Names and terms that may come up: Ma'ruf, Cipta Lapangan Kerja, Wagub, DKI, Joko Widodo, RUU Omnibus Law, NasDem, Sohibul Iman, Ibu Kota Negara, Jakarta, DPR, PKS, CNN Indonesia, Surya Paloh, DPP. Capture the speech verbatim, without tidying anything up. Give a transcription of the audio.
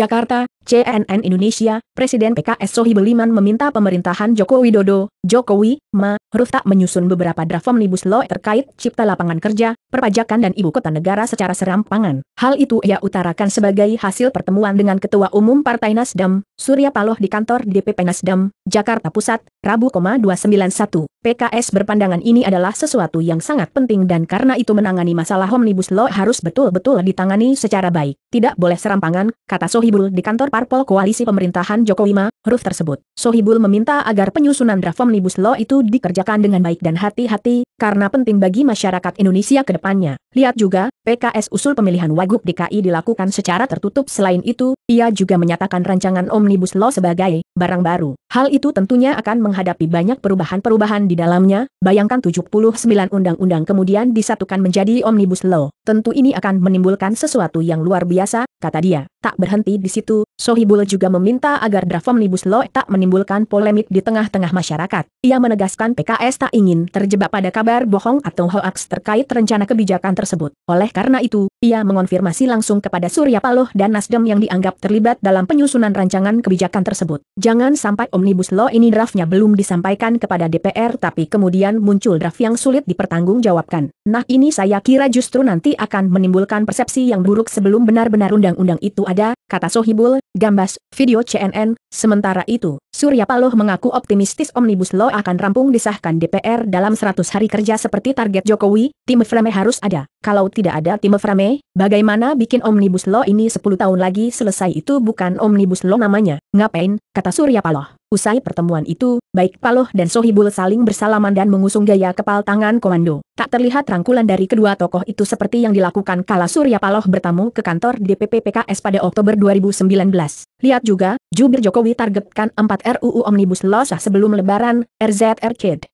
Jakarta, C N N Indonesia, Presiden P K S Sohibul Iman meminta pemerintahan Joko Widodo, Jokowi, Ma'ruf tak menyusun beberapa draft Omnibus Law terkait cipta lapangan kerja, perpajakan dan Ibu Kota Negara secara serampangan. Hal itu ia utarakan sebagai hasil pertemuan dengan Ketua Umum Partai NasDem, Surya Paloh di kantor D P P NasDem, Jakarta Pusat, Rabu, dua sembilan satu. P K S berpandangan ini adalah sesuatu yang sangat penting dan karena itu menangani masalah Omnibus Law harus betul-betul ditangani secara baik. Tidak boleh serampangan, kata Sohibul di kantor Parpol Koalisi Pemerintahan Jokowi Ma'ruf tersebut. Sohibul meminta agar penyusunan draft Omnibus Law itu dikerjakan dengan baik dan hati-hati, karena penting bagi masyarakat Indonesia ke depannya. Lihat juga, P K S usul pemilihan Wagub D K I dilakukan secara tertutup. Selain itu, ia juga menyatakan rancangan Omnibus Law sebagai barang baru. Hal itu tentunya akan menghadapi banyak perubahan-perubahan di dalamnya, bayangkan tujuh puluh sembilan undang-undang kemudian disatukan menjadi Omnibus Law. Tentu ini akan menimbulkan sesuatu yang luar biasa, kata dia. Tak berhenti di situ, Sohibul juga meminta agar draft Omnibus Law tak menimbulkan polemik di tengah-tengah masyarakat. Ia menegaskan P K S tak ingin terjebak pada kabar bohong atau hoaks terkait rencana kebijakan tersebut. Oleh karena itu, ia mengonfirmasi langsung kepada Surya Paloh dan NasDem yang dianggap terlibat dalam penyusunan rancangan kebijakan tersebut. Jangan sampai Omnibus Law ini draftnya belum disampaikan kepada D P R tapi kemudian muncul draft yang sulit dipertanggungjawabkan. Nah, ini saya kira justru nanti akan menimbulkan persepsi yang buruk sebelum benar-benar undang-undang itu ada, kata Sohibul, Gambas, video C N N. Sementara itu, Surya Paloh mengaku optimistis Omnibus Law akan rampung disahkan D P R dalam seratus hari kerja seperti target Jokowi. Tim frame harus ada. Kalau tidak ada tim frame, bagaimana bikin Omnibus Law ini sepuluh tahun lagi selesai? Itu bukan Omnibus Law namanya. Ngapain, kata Surya Paloh. Usai pertemuan itu, baik Paloh dan Sohibul saling bersalaman dan mengusung gaya kepal tangan komando. Tak terlihat rangkulan dari kedua tokoh itu seperti yang dilakukan kala Surya Paloh bertamu ke kantor D P P P K S pada Oktober dua ribu sembilan belas. Lihat juga, jubir Jokowi targetkan empat R U U Omnibus Law sah sebelum Lebaran, R Z R C D.